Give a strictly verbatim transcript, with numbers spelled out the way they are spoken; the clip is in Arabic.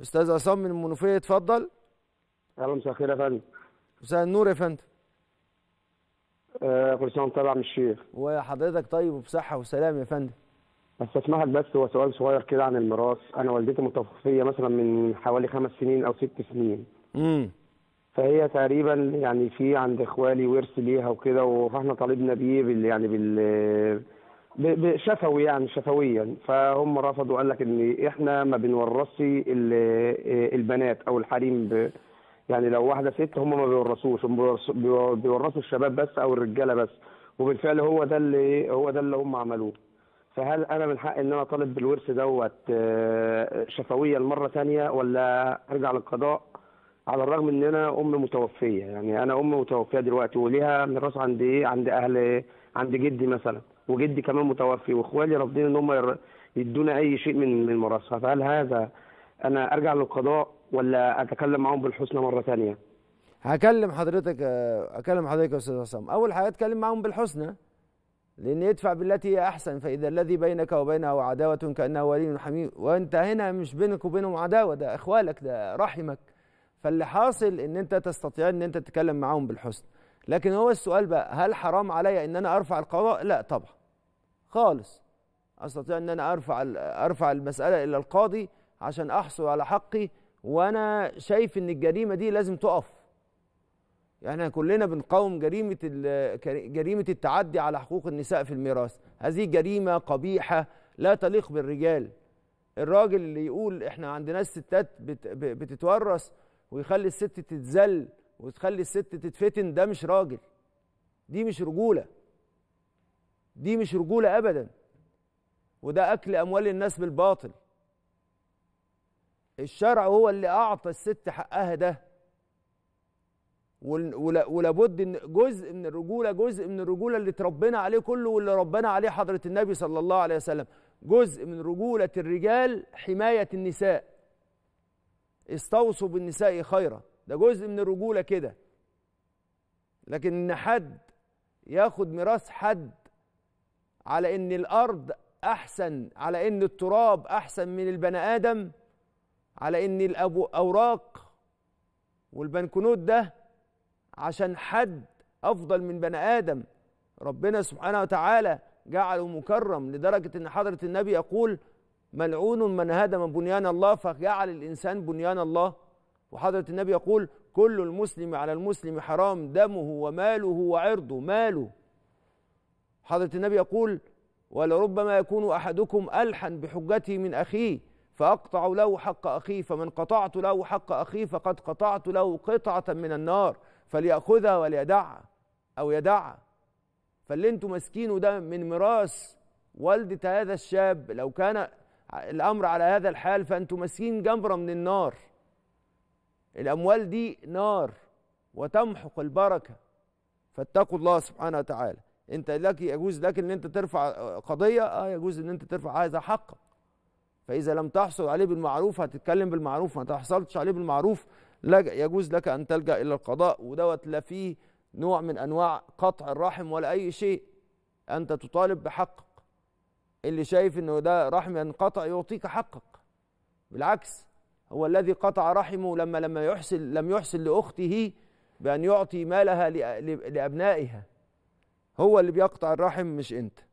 استاذ عصام المنوفية، اتفضل. اهلا مساء الخير يا فندم. مساء النور يا فندم. كل سنه وانت طبعا من الشيخ وحضرتك طيب وبصحه وسلام يا فندم. استسمحك بس هو سؤال صغير كده عن الميراث. انا والدتي متوفيه مثلا من حوالي خمس سنين او ست سنين. امم فهي تقريبا يعني في عند اخوالي ورث ليها وكده، فاحنا طالبنا بيه بال يعني بال شفوي يعني شفويا، فهم رفضوا قال لك ان احنا ما بنورثش البنات او الحريم، يعني لو واحده ست هم ما بيورثوش، هم بيورثوا الشباب بس او الرجاله بس، وبالفعل هو ده اللي هو ده اللي هم عملوه. فهل انا من حق ان انا اطالب بالورث دوت شفويا مره ثانيه ولا ارجع للقضاء؟ على الرغم ان انا ام متوفيه، يعني انا ام متوفيه دلوقتي وليها ميراث عند ايه؟ عند اهل عند جدي مثلا، وجدي كمان متوفي، واخوالي رافضين ان هم يدونا اي شيء من من ميراثها، فهل هذا انا ارجع للقضاء ولا اتكلم معاهم بالحسنى مره ثانيه؟ هكلم حضرتك اكلم حضرتك يا استاذ عصام. اول حاجه اتكلم معاهم بالحسنى، لان يدفع بالتي هي احسن، فاذا الذي بينك وبينه عداوه كانه ولي حميم. وانت هنا مش بينك وبينهم عداوه، ده اخوالك، ده رحمك، فاللي حاصل ان انت تستطيع ان انت تتكلم معاهم بالحسنى. لكن هو السؤال بقى، هل حرام عليا ان انا ارفع القضاء؟ لا طبعا خالص، استطيع ان انا ارفع ارفع المساله الى القاضي عشان احصل على حقي، وانا شايف ان الجريمه دي لازم تقف. احنا كلنا بنقاوم جريمه جريمه التعدي على حقوق النساء في الميراث، هذه جريمه قبيحه لا تليق بالرجال. الراجل اللي يقول احنا عندنا الستات بتتورث ويخلي الست تتذل وتخلي الست تتفتن، ده مش راجل، دي مش رجولة، دي مش رجولة أبدا، وده أكل أموال الناس بالباطل. الشرع هو اللي أعطى الست حقها ده، ولابد إن جزء من الرجولة، جزء من الرجولة اللي تربينا عليه كله واللي ربنا عليه حضرة النبي صلى الله عليه وسلم، جزء من رجولة الرجال حماية النساء، استوصوا بالنساء خيرا، ده جزء من الرجولة كده. لكن إن حد ياخد ميراث حد على إن الأرض أحسن، على إن التراب أحسن من البني آدم، على إن الأوراق والبنكنوت ده عشان حد أفضل من بني آدم، ربنا سبحانه وتعالى جعله مكرم لدرجة إن حضرة النبي يقول ملعون من هدم بنيان الله، فجعل الإنسان بنيان الله. وحضرة النبي يقول كل المسلم على المسلم حرام، دمه وماله وعرضه، ماله. حضرة النبي يقول ولربما يكون أحدكم ألحن بحجته من أخيه فأقطع له حق أخيه، فمن قطعت له حق أخيه فقد قطعت له قطعة من النار فليأخذها وليدعها أو يدعها. فاللي انتوا ماسكينه ده من ميراث والدة هذا الشاب، لو كان الأمر على هذا الحال فأنتوا ماسكين جمرة من النار. الأموال دي نار وتمحق البركة، فاتقوا الله سبحانه وتعالى. أنت لك يجوز لك أن أنت ترفع قضية، أه يجوز أن أنت ترفع هذا حقك، فإذا لم تحصل عليه بالمعروف هتتكلم بالمعروف، ما تحصلتش عليه بالمعروف يجوز لك أن تلجأ إلى القضاء، ودوت لا فيه نوع من أنواع قطع الرحم ولا أي شيء. أنت تطالب بحقك، اللي شايف أنه ده رحم ينقطع يعطيك حقك، بالعكس هو الذي قطع رحمه لما لما يحسن لم يحسن لأخته بأن يعطي مالها لأبنائها، هو اللي بيقطع الرحم مش أنت.